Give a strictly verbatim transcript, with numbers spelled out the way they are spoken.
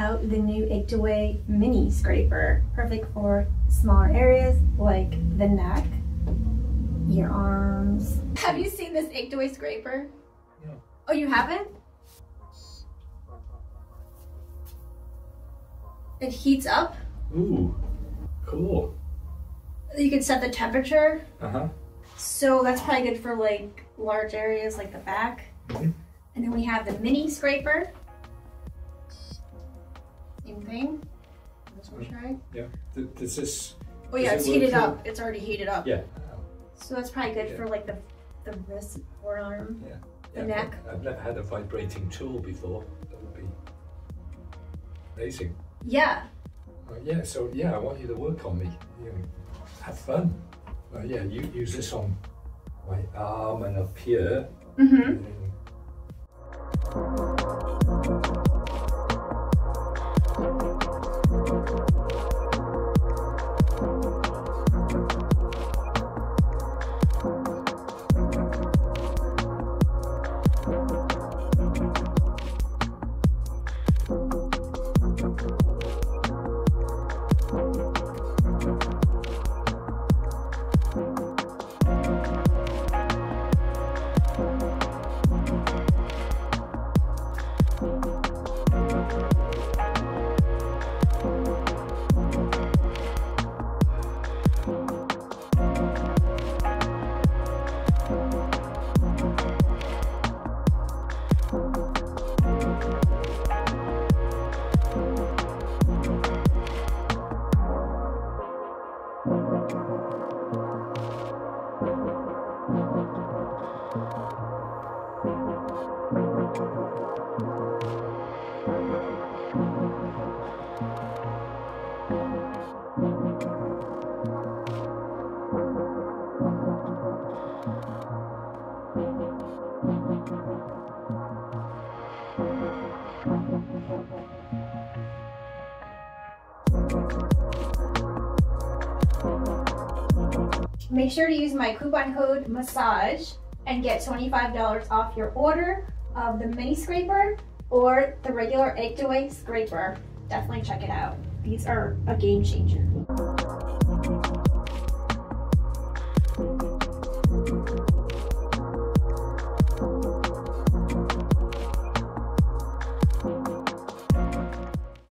out the new Achedaway mini scraper, perfect for smaller areas like the neck, your arms. Have you seen this Achedaway scraper? No. Oh, you haven't? It heats up. Ooh, cool. You can set the temperature. Uh-huh. So that's probably good for like large areas like the back. Mm-hmm. And then we have the mini scraper. Same thing. This one's right. Yeah. This is. Oh yeah, it's heated up. It's already heated up. Yeah. So that's probably good for like the the wrist or arm. Yeah. The neck. I've never had a vibrating tool before. That would be amazing. Yeah. Uh, yeah. So yeah, I want you to work on me. You know, have fun. Uh, yeah. You use this on my arm and up here. Mm-hmm. Uh, Make sure to use my coupon code MASSAGE and get twenty-five dollars off your order of the mini scraper or the regular Achedaway scraper. Definitely check it out. These are a game changer.